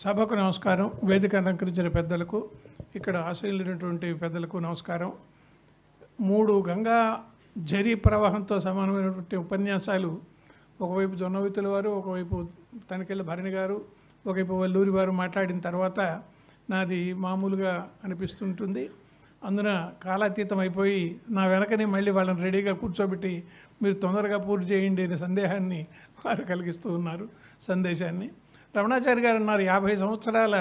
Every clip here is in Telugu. సభకు నమస్కారం. వేదిక అలంకరించిన పెద్దలకు, ఇక్కడ ఆశ్రయించినటువంటి పెద్దలకు నమస్కారం. మూడు గంగా జరీ ప్రవాహంతో సమానమైనటువంటి ఉపన్యాసాలు ఒకవైపు జొన్నవితుల వారు, ఒకవైపు తనికెళ్ళ భరణి గారు, ఒకవైపు వల్లూరి వారు మాట్లాడిన తర్వాత నాది మామూలుగా అనిపిస్తుంటుంది. అందున కాలాతీతం అయిపోయి నా వెనకనే మళ్ళీ వాళ్ళని రెడీగా కూర్చోబెట్టి మీరు తొందరగా పూర్తి చేయండి అనే సందేహాన్ని వారు కలిగిస్తూ ఉన్నారు. సందేశాన్ని రమణాచారి గారు అన్నారు, 50 సంవత్సరాల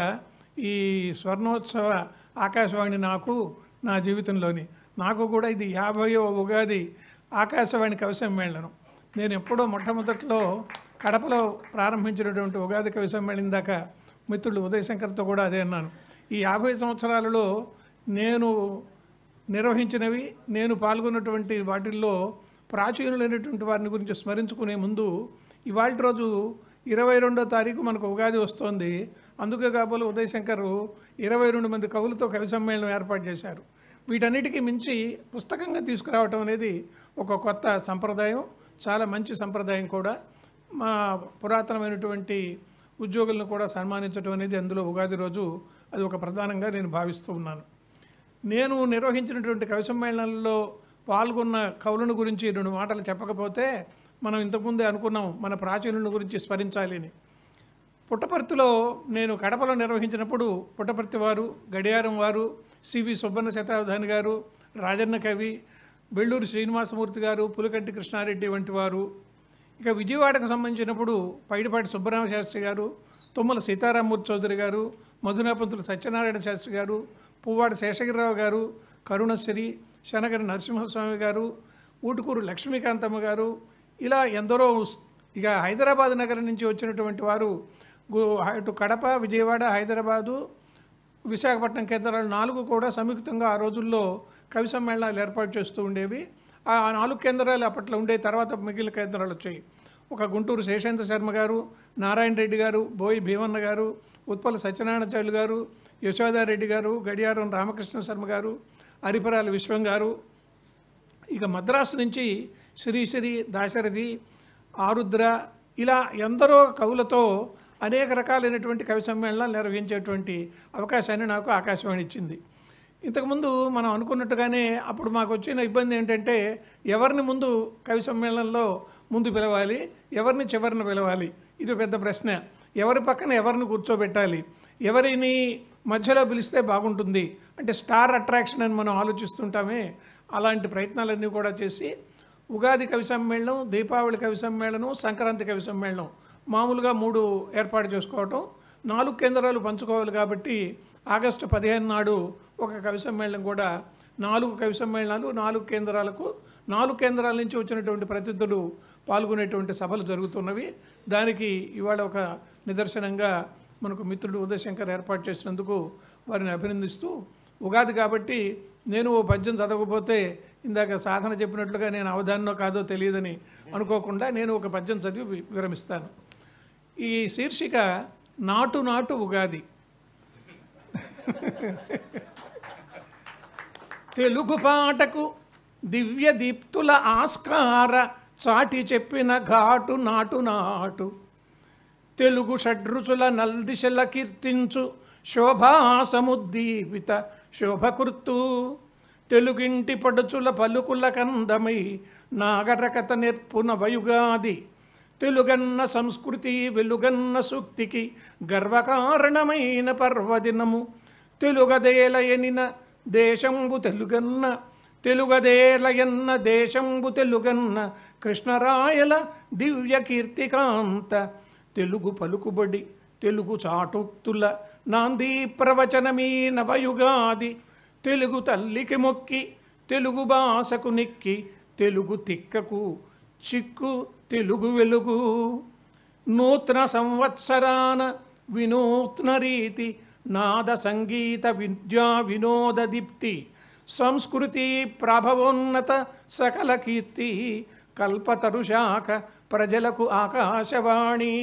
ఈ స్వర్ణోత్సవ ఆకాశవాణి నాకు నా జీవితంలోని, నాకు కూడా ఇది 50వ ఉగాది ఆకాశవాణి కవి సమ్మేళనం. నేను ఎప్పుడో మొట్టమొదట్లో కడపలో ప్రారంభించినటువంటి ఉగాది కవి సమ్మేళనం దాకా మిత్రులు ఉదయశంకర్తో కూడా అదే అన్నాను. ఈ 50 సంవత్సరాలలో నేను నిర్వహించినవి, నేను పాల్గొన్నటువంటి వాటిల్లో ప్రాచీనులైనటువంటి వారిని గురించి స్మరించుకునే ముందు, ఇవాళ రోజు 22వ తారీఖు మనకు ఉగాది వస్తోంది. అందుకే కాబోలు ఉదయశంకరు 22 మంది కవులతో కవి సమ్మేళనం ఏర్పాటు చేశారు. వీటన్నిటికీ మించి పుస్తకంగా తీసుకురావటం అనేది ఒక కొత్త సంప్రదాయం, చాలా మంచి సంప్రదాయం కూడా. మా పురాతనమైనటువంటి ఉద్యోగులను కూడా సన్మానించడం అనేది అందులో ఉగాది రోజు అది ఒక ప్రధానంగా నేను భావిస్తూ ఉన్నాను. నేను నిర్వహించినటువంటి కవి సమ్మేళనాల్లో పాల్గొన్న కవులను గురించి 2 మాటలు చెప్పకపోతే, మనం ఇంతకుముందే అనుకున్నాం మన ప్రాచీనుల గురించి స్మరించాలి అని. పుట్టపర్తిలో నేను కడపలో నిర్వహించినప్పుడు పుట్టపర్తి వారు, గడియారం వారు, సివి సుబ్బన్న శతావధాని గారు, రాజన్న కవి, బెళ్ళూరు శ్రీనివాసమూర్తి గారు, పులికంటి కృష్ణారెడ్డి వంటి వారు. ఇక విజయవాడకు సంబంధించినప్పుడు పైడిపాటి సుబ్బరామ శాస్త్రి గారు, తుమ్మల సీతారామూర్తి చౌదరి గారు, మధునాపంతులు సత్యనారాయణ శాస్త్రి గారు, పువ్వాడ శేషగిరిరావు గారు, కరుణశ్రీ, శనగరి నరసింహస్వామి గారు, ఊటుకూరు లక్ష్మీకాంతమ్మ గారు, ఇలా ఎందరో. ఇక హైదరాబాద్ నగరం నుంచి వచ్చినటువంటి వారు అటు కడప, విజయవాడ, హైదరాబాదు, విశాఖపట్నం కేంద్రాలు 4 కూడా సంయుక్తంగా ఆ రోజుల్లో కవి సమ్మేళనాలు ఏర్పాటు చేస్తూ ఉండేవి. ఆ 4 కేంద్రాలు అప్పట్లో ఉండే, తర్వాత మిగిలిన కేంద్రాలు వచ్చాయి. ఒక గుంటూరు శేషేంద్ర శర్మ గారు, నారాయణ రెడ్డి గారు, బోయి భీమన్న గారు, ఉత్పల సత్యనారాయణచార్యులు గారు, యశోదారెడ్డి గారు, గడియారం రామకృష్ణ శర్మ గారు, అరిపరాల విశ్వం గారు. ఇక మద్రాసు నుంచి శ్రీశ్రీ, దాశరథి, ఆరుద్ర, ఇలా ఎందరో కవులతో అనేక రకాలైనటువంటి కవి సమ్మేళనాలు నిర్వహించేటువంటి అవకాశాన్ని నాకు ఆకాశవాణి ఇచ్చింది. ఇంతకుముందు మనం అనుకున్నట్టుగానే అప్పుడు మాకు వచ్చిన ఇబ్బంది ఏంటంటే, ఎవరిని ముందు కవి సమ్మేళనంలో ముందు పిలవాలి, ఎవరిని చివరిని పిలవాలి, ఇది పెద్ద ప్రశ్న. ఎవరి పక్కన ఎవరిని కూర్చోబెట్టాలి, ఎవరిని మధ్యలో పిలిస్తే బాగుంటుంది అంటే స్టార్ అట్రాక్షన్ అని మనం ఆలోచిస్తుంటామే. అలాంటి ప్రయత్నాలన్నీ కూడా చేసి ఉగాది కవి సమ్మేళనం, దీపావళి కవి సమ్మేళనం, సంక్రాంతి కవి సమ్మేళనం మామూలుగా 3 ఏర్పాటు చేసుకోవటం. 4 కేంద్రాలు పంచుకోవాలి కాబట్టి ఆగస్టు 15 నాడు ఒక కవి సమ్మేళనం కూడా, 4 కవి సమ్మేళనాలు, 4 కేంద్రాలకు, 4 కేంద్రాల నుంచి వచ్చినటువంటి ప్రతినిధులు పాల్గొనేటువంటి సభలు జరుగుతున్నవి. దానికి ఇవాళ ఒక నిదర్శనంగా మనకు మిత్రుడు ఉదయశంకర్ ఏర్పాటు చేసినందుకు వారిని అభినందిస్తూ, ఉగాది కాబట్టి నేను ఓ పద్యం చదవకపోతే ఇందాక సాధన చెప్పినట్లుగా నేను అవధానో కాదో తెలియదని అనుకోకుండా నేను ఒక పద్యం చదివి విరమిస్తాను. ఈ శీర్షిక నాటు నాటు ఉగాది. తెలుగు పాటకు దివ్య దీప్తుల ఆస్కార చాటి చెప్పిన ఘాటు నాటు నాటు, తెలుగు షడ్రుచుల నల్దిశల కీర్తించు శోభాసముద్దీపిత శోభకృత్తు, తెలుగింటి పడుచుల పలుకుల కందమై నాగరకత నెర్పున వయుగాది, తెలుగన్న సంస్కృతి వెలుగన్న సూక్తికి గర్వకారణమైన పర్వదినము, తెలుగదేలయనిన దేశంబు తెలుగన్న, తెలుగదేలయన్న దేశంబు తెలుగన్న కృష్ణరాయల దివ్య కీర్తికాంత, తెలుగు పలుకుబడి తెలుగు చాటుక్తుల నాంది ప్రవచనమీ నవయుగాది, తెలుగు తల్లికి మొక్కి తెలుగు భాషకు నిక్కి తెలుగు తిక్కకు చిక్కు తెలుగు వెలుగు, నూతన సంవత్సరాన వినూత్న రీతి నాద సంగీత విద్యా వినోద దీప్తి సంస్కృతి ప్రభవోన్నత సకల కీర్తి కల్పతరుశాఖ ప్రజలకు ఆకాశవాణి.